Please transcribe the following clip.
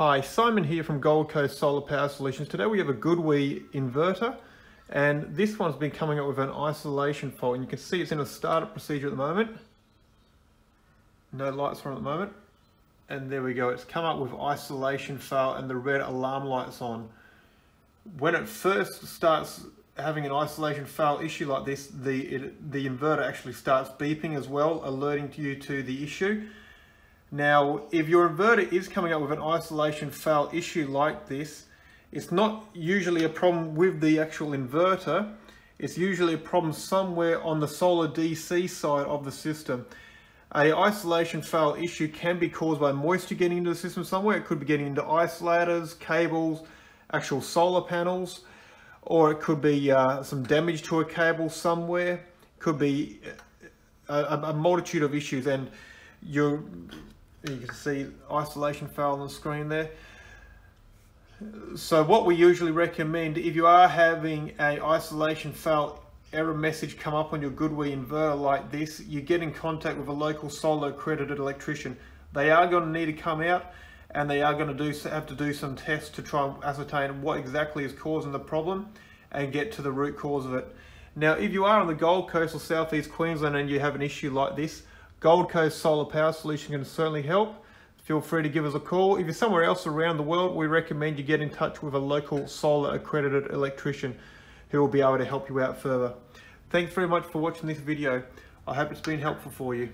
Hi, Simon here from Gold Coast Solar Power Solutions. Today we have a GoodWe inverter, and this one's been coming up with an isolation fault, and you can see it's in a startup procedure at the moment. No lights on at the moment, and there we go, it's come up with isolation fail and the red alarm light's on. When it first starts having an isolation fail issue like this, the inverter actually starts beeping as well, alerting you to the issue. Now, if your inverter is coming up with an isolation fail issue like this, it's not usually a problem with the actual inverter. It's usually a problem somewhere on the solar DC side of the system. An isolation fail issue can be caused by moisture getting into the system somewhere. It could be getting into isolators, cables, actual solar panels, or it could be some damage to a cable somewhere. It could be a multitude of issues, and you can see isolation fail on the screen there. So what we usually recommend, if you are having an isolation fail error message come up on your GoodWe inverter like this, you get in contact with a local solar accredited electrician. They are going to need to come out, and they are going to have to do some tests to try and ascertain what exactly is causing the problem and get to the root cause of it. Now, if you are on the Gold Coast or Southeast Queensland and you have an issue like this, Gold Coast Solar Power Solution can certainly help. Feel free to give us a call. If you're somewhere else around the world, we recommend you get in touch with a local solar accredited electrician who will be able to help you out further. Thanks very much for watching this video. I hope it's been helpful for you.